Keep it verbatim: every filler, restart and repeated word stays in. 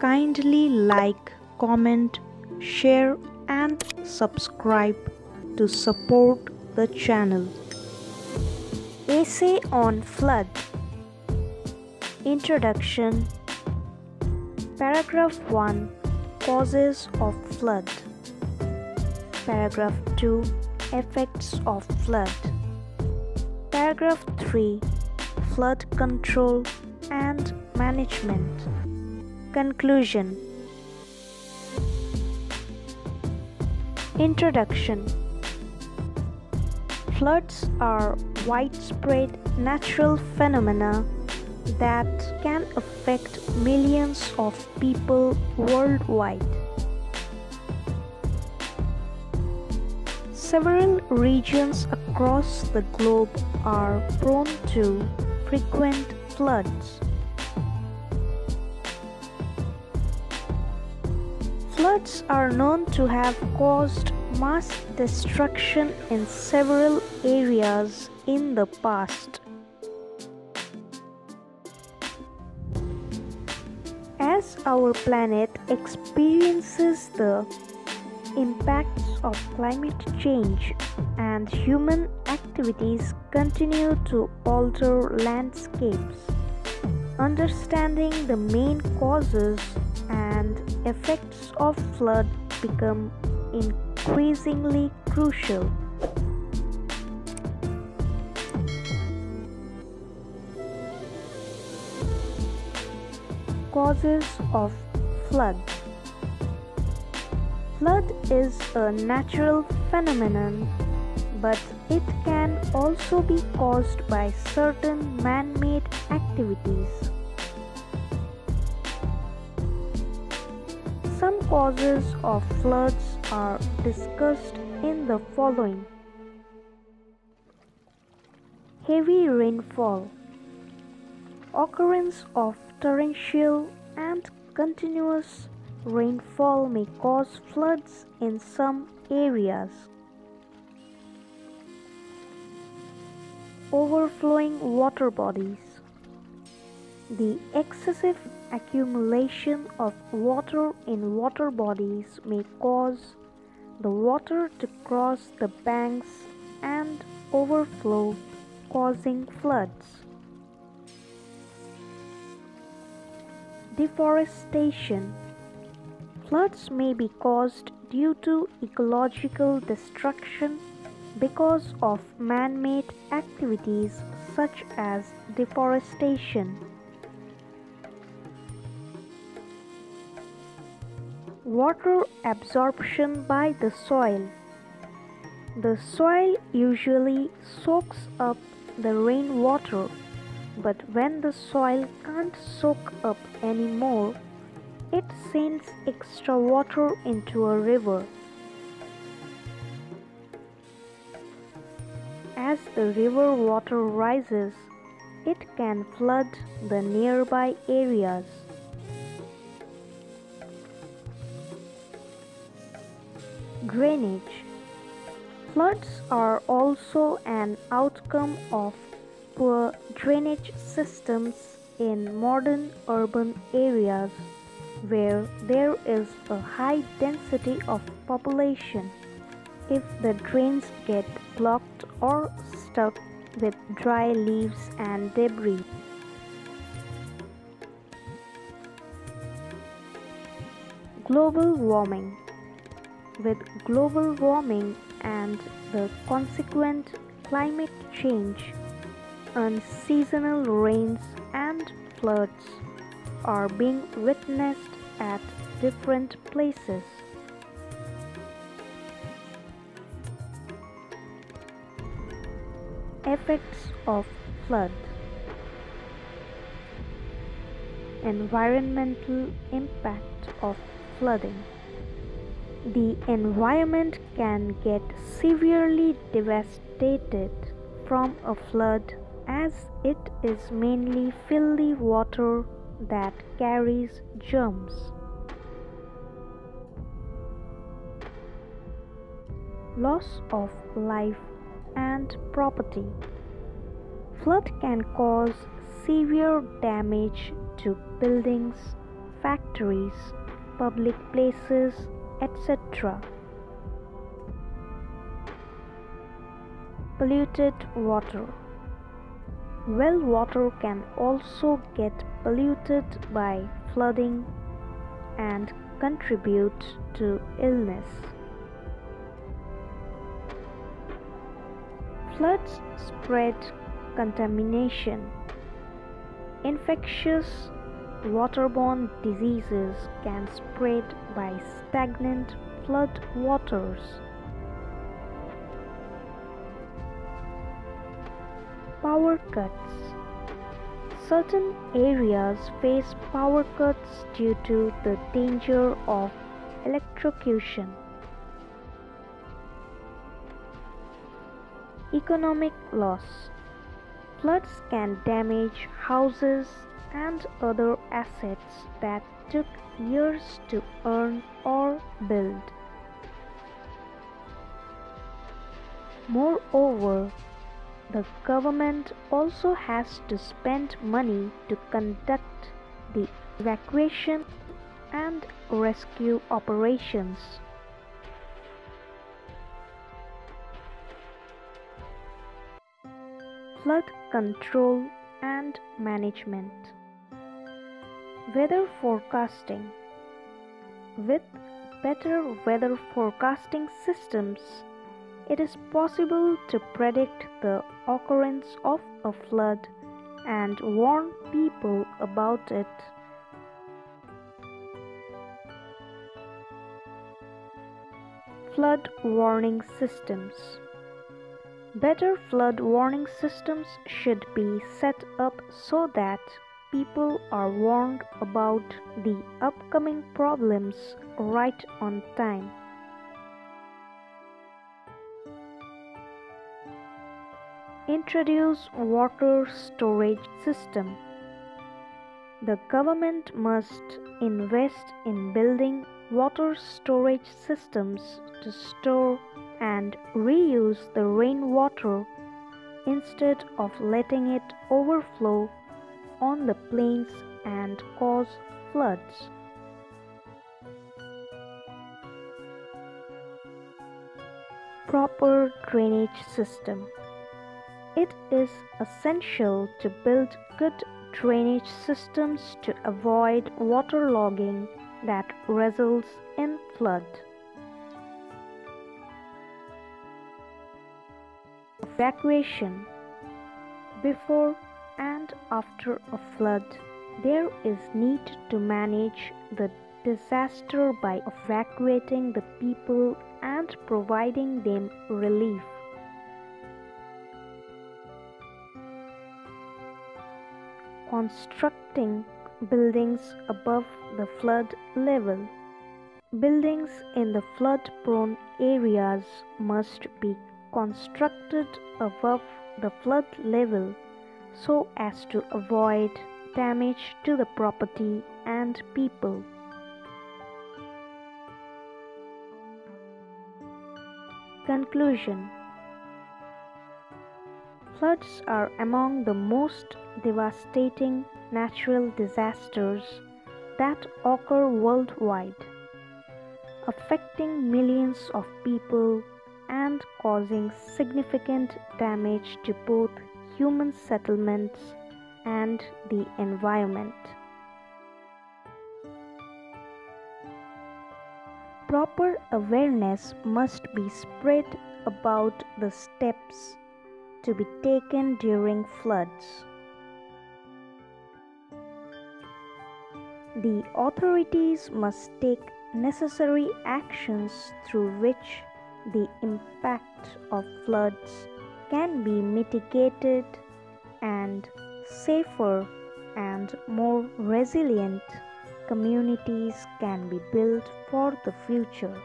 Kindly like, comment, share and subscribe to support the channel. Essay on Flood. Introduction. Paragraph one. Causes of flood. Paragraph two. Effects of flood. Paragraph three. Flood control and management. Conclusion. Introduction. Floods are widespread natural phenomena that can affect millions of people worldwide. Several regions across the globe are prone to frequent floods. Floods are known to have caused mass destruction in several areas in the past. As our planet experiences the impacts of climate change and human activities continue to alter landscapes, understanding the main causes and effects of flood become increasingly crucial. Causes of flood. Flood is a natural phenomenon, but it can also be caused by certain man-made activities. Some causes of floods are discussed in the following. Heavy rainfall. Occurrence of torrential and continuous rainfall may cause floods in some areas. Overflowing water bodies. The excessive accumulation of water in water bodies may cause the water to cross the banks and overflow, causing floods. Deforestation. Floods may be caused due to ecological destruction because of man-made activities such as deforestation. Water absorption by the soil. The soil usually soaks up the rainwater, but when the soil can't soak up anymore, it sends extra water into a river. As the river water rises, it can flood the nearby areas. Drainage. Floods are also an outcome of poor drainage systems in modern urban areas, where there is a high density of population. If the drains get blocked or stuck with dry leaves and debris. Global warming. With global warming and the consequent climate change, unseasonal rains and floods are being witnessed at different places. Effects of flood. Environmental impact of flooding. The environment can get severely devastated from a flood, as it is mainly filthy water that carries germs. Loss of life and property. Flood can cause severe damage to buildings, factories, public places, et cetera. Polluted water. Well water can also get polluted by flooding and contribute to illness. Floods spread contamination. Infectious waterborne diseases can spread by stagnant flood waters. Power cuts. Certain areas face power cuts due to the danger of electrocution. Economic loss. Floods can damage houses and other assets that took years to earn or build. Moreover, the government also has to spend money to conduct the evacuation and rescue operations. Flood control and management. Weather forecasting. With better weather forecasting systems, it is possible to predict the occurrence of a flood and warn people about it. Flood warning systems. Better flood warning systems should be set up so that people are warned about the upcoming problems right on time. Introduce water storage system. The government must invest in building water storage systems to store and reuse the rainwater instead of letting it overflow on the plains and cause floods. Proper drainage system. It is essential to build good drainage systems to avoid waterlogging that results in flood. Evacuation. Before and after a flood, there is need to manage the disaster by evacuating the people and providing them relief. Constructing buildings above the flood level. Buildings in the flood-prone areas must be constructed above the flood level so as to avoid damage to the property and people. Conclusion. Floods are among the most devastating natural disasters that occur worldwide, affecting millions of people and causing significant damage to both human settlements and the environment. Proper awareness must be spread about the steps to be taken during floods. The authorities must take necessary actions through which the impact of floods can be mitigated and safer and more resilient communities can be built for the future.